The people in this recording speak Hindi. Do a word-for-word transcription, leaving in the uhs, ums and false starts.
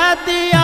दिया।